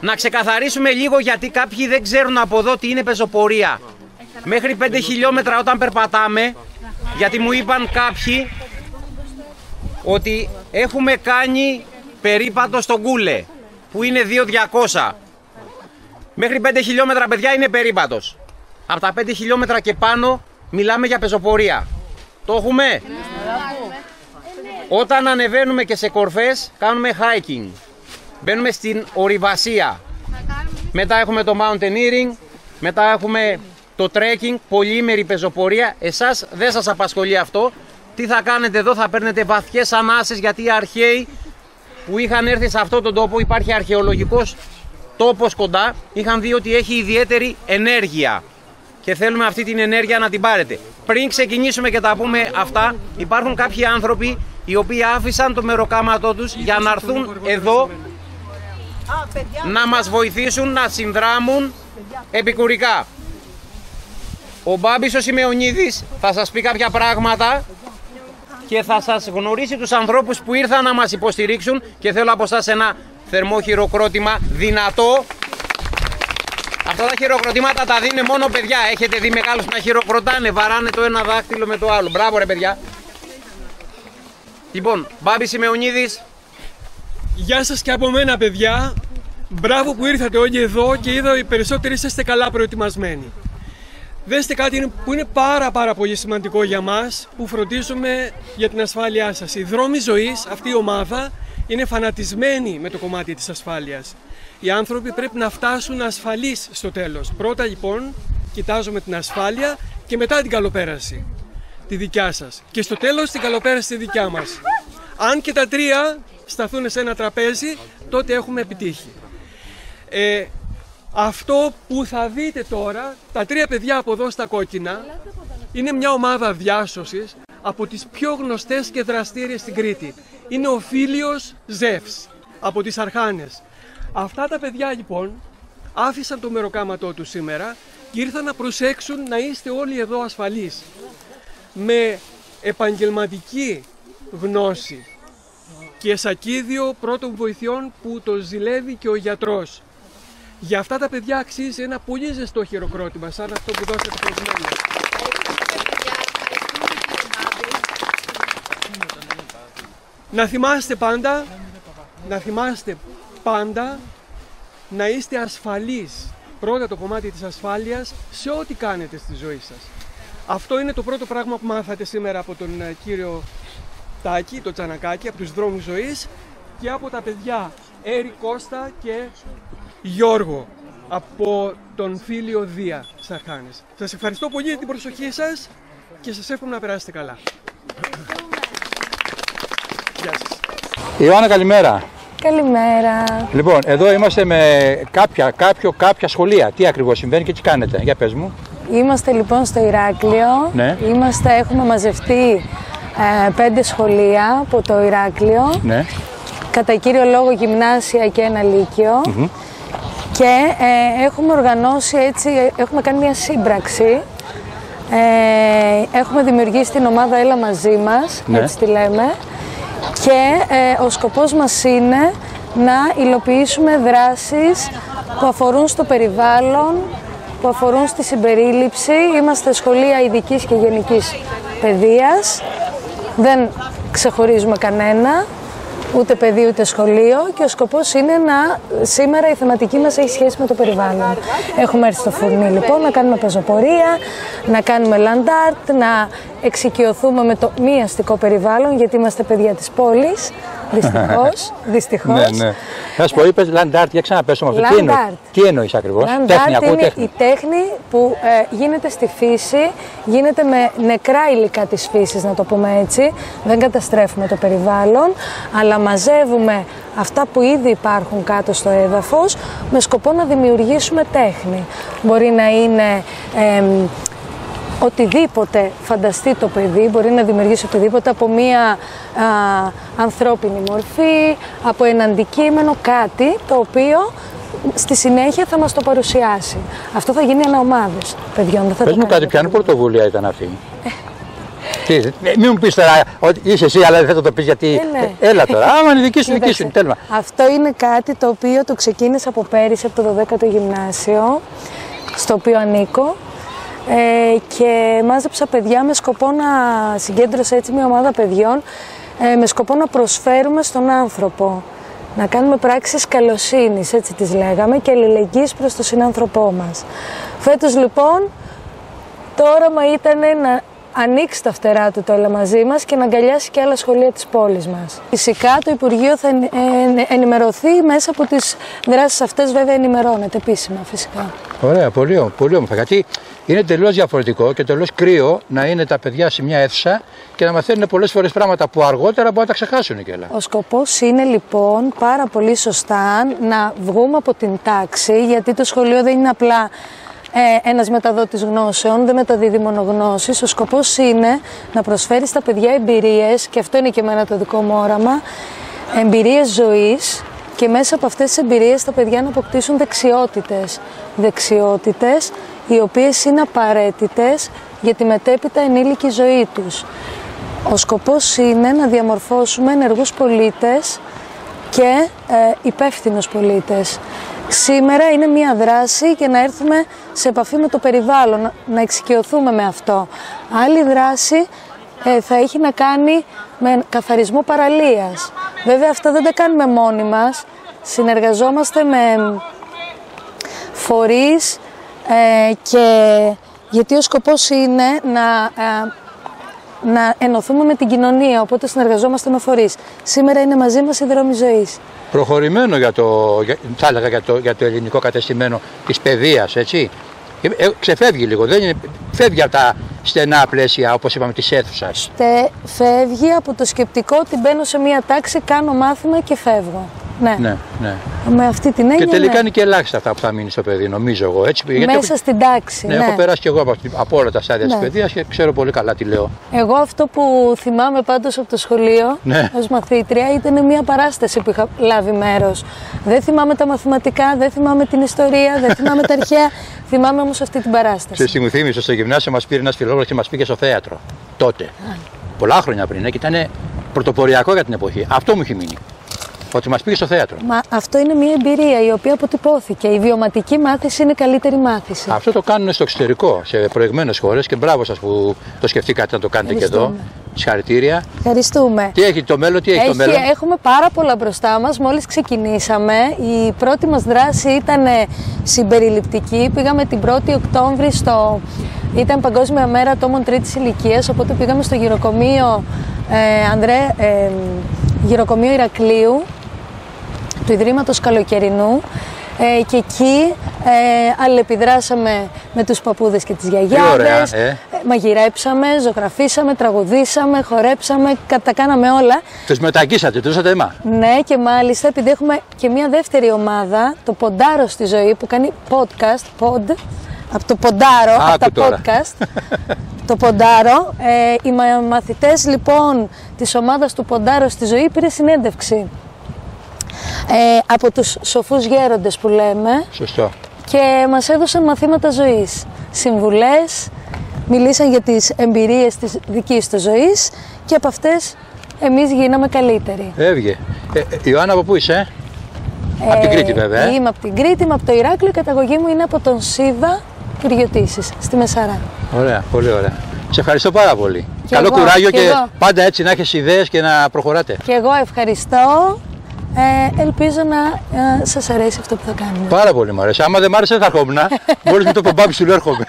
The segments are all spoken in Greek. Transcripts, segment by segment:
Να ξεκαθαρίσουμε λίγο, γιατί κάποιοι δεν ξέρουν από εδώ τι είναι πεζοπορία. Μέχρι 5 χιλιόμετρα όταν περπατάμε, γιατί μου είπαν κάποιοι ότι έχουμε κάνει περίπατο στον Κούλε, που είναι 2.200. Μέχρι 5 χιλιόμετρα, παιδιά, είναι περίπατος. Από τα 5 χιλιόμετρα και πάνω μιλάμε για πεζοπορία. Το έχουμε? Ναι. Όταν ανεβαίνουμε και σε κορφές κάνουμε hiking. Μπαίνουμε στην ορειβασία. Μετά έχουμε το mountaineering. Μετά έχουμε το trekking, πολυήμερη πεζοπορία. Εσάς δεν σας απασχολεί αυτό. Τι θα κάνετε εδώ? Θα παίρνετε βαθιές ανάσες, γιατί οι αρχαίοι που είχαν έρθει σε αυτόν τον τόπο, υπάρχει αρχαιολογικός τόπος κοντά, είχαν δει ότι έχει ιδιαίτερη ενέργεια και θέλουμε αυτή την ενέργεια να την πάρετε. Πριν ξεκινήσουμε και τα πούμε αυτά, υπάρχουν κάποιοι άνθρωποι οι οποίοι άφησαν το μεροκάματό τους για να έρθουν εδώ να μας βοηθήσουν να συνδράμουν επικουρικά. Ο Μπάμπης ο Σημεωνίδης θα σας πει κάποια πράγματα και θα σας γνωρίσει τους ανθρώπους που ήρθαν να μας υποστηρίξουν, και θέλω από σας ένα θερμό χειροκρότημα, δυνατό. Αυτά τα χειροκροτήματα τα δίνει μόνο παιδιά. Έχετε δει μεγάλους να χειροκροτάνε, βαράνε το ένα δάχτυλο με το άλλο. Μπράβο ρε παιδιά. Λοιπόν, Μπάμπη Σημεωνίδης. Γεια σας και από μένα παιδιά. Μπράβο που ήρθατε όλοι εδώ και είδα οι περισσότεροι είστε καλά προετοιμασμένοι. Δέστε κάτι που είναι πάρα πολύ σημαντικό για μας, που φροντίζουμε για την ασφάλειά σας. Οι Δρόμοι Ζωής, αυτή η ομάδα, είναι φανατισμένοι με το κομμάτι της ασφάλειας. Οι άνθρωποι πρέπει να φτάσουν ασφαλείς στο τέλος. Πρώτα λοιπόν κοιτάζουμε την ασφάλεια και μετά την καλοπέραση, τη δικιά σας. Και στο τέλος την καλοπέραση τη δικιά μας. Αν και τα τρία σταθούν σε ένα τραπέζι, τότε έχουμε επιτύχει. Αυτό που θα δείτε τώρα, τα τρία παιδιά από εδώ στα κόκκινα, είναι μια ομάδα διάσωσης από τις πιο γνωστές και δραστήριες στην Κρήτη. Είναι ο Φίλιος Ζεύς από τις Αρχάνες. Αυτά τα παιδιά λοιπόν άφησαν το μεροκάματό τους σήμερα και ήρθαν να προσέξουν να είστε όλοι εδώ ασφαλείς. Με επαγγελματική γνώση και σακίδιο πρώτων βοηθειών που το ζηλεύει και ο γιατρός. Για αυτά τα παιδιά αξίζει ένα πολύ ζεστό χειροκρότημα, σαν αυτό που δώσατε προηγουμένως. Να θυμάστε πάντα να είστε ασφαλείς. Πρώτα το κομμάτι της ασφάλειας σε ό,τι κάνετε στη ζωή σας. Αυτό είναι το πρώτο πράγμα που μάθατε σήμερα από τον κύριο Τάκη, τον Τζανακάκη, από τους Δρόμους Ζωής και από τα παιδιά Έρη Κώστα και Γιώργο από τον Φίλιο Δία στις Αρχάνες. Σας ευχαριστώ πολύ για την προσοχή σας και σας εύχομαι να περάσετε καλά. Γεια σας. Ιωάννα, καλημέρα. Καλημέρα. Λοιπόν, εδώ είμαστε με κάποια σχολεία. Τι ακριβώς συμβαίνει και τι κάνετε? Για πες μου. Είμαστε λοιπόν στο Ηράκλειο. Ναι. Έχουμε μαζευτεί 5 σχολεία από το Ηράκλειο. Ναι. Κατά κύριο λόγο γυμνάσια και ένα λύκειο. Και έχουμε οργανώσει έτσι, έχουμε κάνει μια σύμπραξη, έχουμε δημιουργήσει την ομάδα Έλα μαζί μας, ναι, έτσι τη λέμε, και ο σκοπός μας είναι να υλοποιήσουμε δράσεις που αφορούν στο περιβάλλον, που αφορούν στη συμπερίληψη. Είμαστε σχολεία ειδικής και γενικής παιδείας, δεν ξεχωρίζουμε κανένα. Ούτε παιδί ούτε σχολείο, και ο σκοπός είναι να... Σήμερα η θεματική μας έχει σχέση με το περιβάλλον. Έχουμε έρθει στο φουρνί λοιπόν να κάνουμε πεζοπορία, να κάνουμε land art, να εξοικειωθούμε με το μη αστικό περιβάλλον, γιατί είμαστε παιδιά της πόλης. Δυστυχώς. Ναι, ναι. Θα σου πω, είπες land art, για ξαναπέσω με αυτό. Τι εννοείς ακριβώς? Land art είναι η τέχνη που γίνεται στη φύση, γίνεται με νεκρά υλικά της φύσης, να το πούμε έτσι. Δεν καταστρέφουμε το περιβάλλον, αλλά μαζεύουμε αυτά που ήδη υπάρχουν κάτω στο έδαφος με σκοπό να δημιουργήσουμε τέχνη. Μπορεί να είναι... οτιδήποτε φανταστεί το παιδί, μπορεί να δημιουργήσει οτιδήποτε, από μία ανθρώπινη μορφή, από ένα αντικείμενο, κάτι το οποίο στη συνέχεια θα μας το παρουσιάσει. Αυτό θα γίνει ανά ομάδες παιδιών. Πες μου κάτι, ποια πρωτοβουλία ήταν αυτή? Μην μου πεις τώρα ότι είσαι εσύ, αλλά δεν θα το πεις γιατί. Έλα τώρα. Άμα είναι δική σου, δική σου. Τέλμα. Αυτό είναι κάτι το οποίο το ξεκίνησα από πέρυσι, από το 12ο γυμνάσιο, στο οποίο ανήκω. Και μάζεψα παιδιά με σκοπό να συγκέντρωσα έτσι μια ομάδα παιδιών με σκοπό να προσφέρουμε στον άνθρωπο. Να κάνουμε πράξεις καλοσύνης, έτσι τις λέγαμε, και αλληλεγγύης προς τον συνάνθρωπό μας. Φέτος λοιπόν, το όραμα ήταν να ανοίξει τα φτερά του το Έλα μαζί μας και να αγκαλιάσει και άλλα σχολεία της πόλης μας. Φυσικά το Υπουργείο θα ενημερωθεί μέσα από τις δράσεις αυτές, βέβαια ενημερώνεται επίσημα φυσικά. Ωραία, πολύ όμορφα. Γιατί είναι τελείως διαφορετικό και τελείως κρύο να είναι τα παιδιά σε μια αίθουσα και να μαθαίνουν πολλές φορές πράγματα που αργότερα μπορεί να τα ξεχάσουν κιόλα. Ο σκοπός είναι λοιπόν πάρα πολύ σωστά να βγούμε από την τάξη, γιατί το σχολείο δεν είναι απλά ένας μεταδότης γνώσεων, δεν μεταδίδει μόνο γνώσεις. Ο σκοπός είναι να προσφέρει στα παιδιά εμπειρίες, και αυτό είναι και εμένα το δικό μου όραμα, εμπειρίες ζωής, και μέσα από αυτές τις εμπειρίες τα παιδιά να αποκτήσουν δεξιότητες. Δεξιότητες οι οποίες είναι απαραίτητες για τη μετέπειτα ενήλικη ζωή τους. Ο σκοπός είναι να διαμορφώσουμε ενεργούς πολίτες και υπεύθυνους πολίτες. Σήμερα είναι μια δράση για να έρθουμε σε επαφή με το περιβάλλον, να εξοικειωθούμε με αυτό. Άλλη δράση θα έχει να κάνει με καθαρισμό παραλίας. Βέβαια αυτά δεν τα κάνουμε μόνοι μας, συνεργαζόμαστε με φορείς και γιατί ο σκοπός είναι να ενωθούμε με την κοινωνία, οπότε συνεργαζόμαστε με φορείς. Σήμερα είναι μαζί μας οι Δρόμοι Ζωής. Προχωρημένο για το ελληνικό κατεστημένο της παιδείας, έτσι. Ξεφεύγει λίγο, δεν είναι, φεύγει από τα στενά πλαίσια, όπως είπαμε, της αίθουσας. Φεύγει από το σκεπτικό ότι μπαίνω σε μία τάξη, κάνω μάθημα και φεύγω. Ναι. Με αυτή την έννοια. Και τελικά είναι και ελάχιστα αυτά που θα μείνει στο παιδί, νομίζω εγώ. Έτσι, μέσα γιατί στην τάξη. Ναι, έχω περάσει και εγώ από όλα τα στάδια της παιδείας και ξέρω πολύ καλά τι λέω. Εγώ αυτό που θυμάμαι πάντως από το σχολείο ως μαθήτρια ήταν μια παράσταση που είχα λάβει μέρος. Δεν θυμάμαι τα μαθηματικά, δεν θυμάμαι την ιστορία, δεν θυμάμαι τα αρχαία. Θυμάμαι όμως αυτή την παράσταση. Σε μου θύμισε, στο γυμνάσιο μας πήρε ένας φιλόλογος και μας πήγε στο θέατρο. Τότε. Πολλά χρόνια πριν και ήταν πρωτοποριακό για την εποχή. Αυτό μου έχει μείνει. Ότι μας πήγε στο θέατρο. Μα αυτό είναι μια εμπειρία η οποία αποτυπώθηκε. Η βιωματική μάθηση είναι η καλύτερη μάθηση. Αυτό το κάνουν στο εξωτερικό, σε προηγμένες χώρες, και μπράβο σας που το σκεφτήκατε να το κάνετε και εδώ. Συγχαρητήρια. Ευχαριστούμε. Τι έχει το μέλλον, το μέλλον. Έχουμε πάρα πολλά μπροστά μας. Μόλις ξεκινήσαμε, η πρώτη μας δράση ήταν συμπεριληπτική. Πήγαμε την 1η Οκτώβρη ήταν Παγκόσμια Μέρα Ατόμων Τρίτης Ηλικίας, οπότε πήγαμε στο γυροκομείο Ηρακλείου, του Ιδρύματος Καλοκαιρινού, και εκεί αλληλεπιδράσαμε με τους παππούδες και τις γιαγιάδες, μαγειρέψαμε, ζωγραφίσαμε, τραγουδήσαμε, χορέψαμε, τα κάναμε όλα. Τους μεταγγίσατε, τους δώσατε αίμα. Ναι, και μάλιστα επειδή έχουμε και μια δεύτερη ομάδα, το Ποντάρω στη Ζωή, που κάνει podcast, από το Ποντάρω, από τα podcast. Το Ποντάρω, οι μαθητές λοιπόν της ομάδας του Ποντάρω στη Ζωή πήρε συνέντευξη από τους σοφούς γέροντες που λέμε. Σωστό. Και μας έδωσαν μαθήματα ζωής, συμβουλές, μιλήσαν για τις εμπειρίες της δικής του ζωής και από αυτές εμείς γίναμε καλύτεροι. Έβγε. Ιωάννα, από πού είσαι? Από την Κρήτη βέβαια. Είμαι από την Κρήτη, είμαι από το Ηράκλειο, η καταγωγή μου είναι από τον Σίβα Κυριωτήση, στη Μεσάρα. Ωραία, πολύ ωραία. Σε ευχαριστώ πάρα πολύ. Καλό κουράγιο και πάντα έτσι να έχεις ιδέες και να προχωράτε. Και εγώ ευχαριστώ. Ελπίζω να σας αρέσει αυτό που θα κάνουμε. Πάρα πολύ μου αρέσει. Άμα δεν μ' άρεσε δεν θα έρχομαι. Μόλις με το πομπάμπι σου λέω έρχομαι.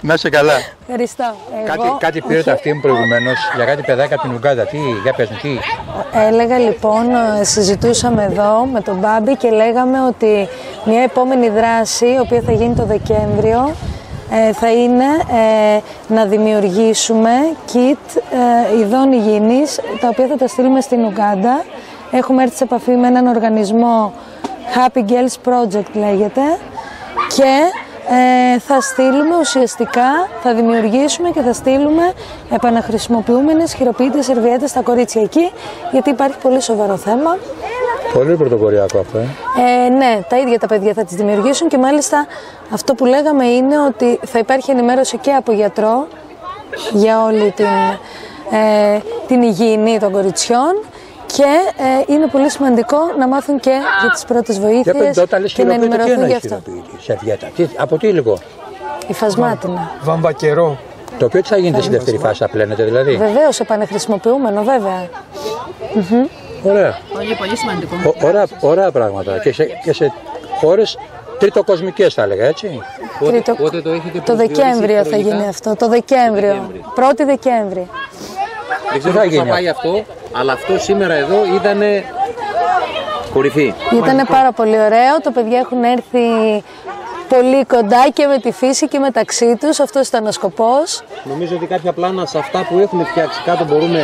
Να είσαι καλά. Ευχαριστώ. Κάτι πήρε αυτή μου προηγουμένως για κάτι παιδάκι από την Ουγκάντα. Τι, για πες μου, τι. Έλεγα λοιπόν, συζητούσαμε εδώ με τον Μπάμπη και λέγαμε ότι μια επόμενη δράση, η οποία θα γίνει το Δεκέμβριο, θα είναι να δημιουργήσουμε kit ειδών υγιεινής, τα οποία θα τα στείλουμε στην Ουγκάντα. Έχουμε έρθει σε επαφή με έναν οργανισμό, Happy Girls Project λέγεται, και θα στείλουμε ουσιαστικά, θα δημιουργήσουμε και θα στείλουμε επαναχρησιμοποιούμενες χειροποίητες σερβιέτες στα κορίτσια εκεί, γιατί υπάρχει πολύ σοβαρό θέμα. Πολύ πρωτοποριακό αυτό. Ναι, τα ίδια τα παιδιά θα τις δημιουργήσουν και μάλιστα αυτό που λέγαμε είναι ότι θα υπάρχει ενημέρωση και από γιατρό για όλη την υγιεινή των κοριτσιών και είναι πολύ σημαντικό να μάθουν και για τις πρώτες βοήθειες και να ενημερωθούν γι' αυτό. Σερβιέτα. Από τι υλικό? Υφασμάτινα. Βαμβακερό. Το οποίο τι θα γίνεται στη δεύτερη φάση, θα πλένετε δηλαδή? Βεβαίως, επανεχρησιμοποιούμενο βέβαια. Ωραία. Πολύ σημαντικό. Ωραία πράγματα. Και σε χώρες τριτοκοσμικές θα έλεγα, έτσι. Πότε το έχετε? Το Δεκέμβριο θα γίνει αυτό. Το Δεκέμβριο. 1η Δεκέμβρη. Δεν ξέρω πώς θα πάει αυτό, αλλά αυτό σήμερα εδώ ήταν κορυφή. Ήταν πάρα πολύ ωραίο. Τα παιδιά έχουν έρθει πολύ κοντά και με τη φύση και μεταξύ τους. Αυτός ήταν ο σκοπός. Νομίζω ότι κάποια πλάνα σε αυτά που έχουν φτιάξει κάτω μπορούμε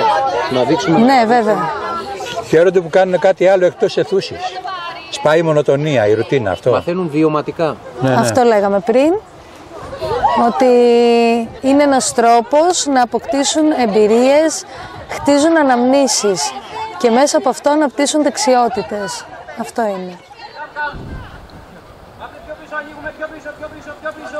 να δείξουμε. Ναι, βέβαια. Χαίρονται που κάνουν κάτι άλλο εκτός αιθούσης. Σπάει η μονοτονία, η ρουτίνα αυτό. Μαθαίνουν βιωματικά. Ναι, ναι. Αυτό λέγαμε πριν. Ότι είναι ένας τρόπος να αποκτήσουν εμπειρίες, χτίζουν αναμνήσεις και μέσα από αυτό αναπτύσσουν δεξιότητες. Αυτό είναι. Πάμε πιο πίσω, ανοίγουμε πιο πίσω, πιο πίσω, πιο πίσω.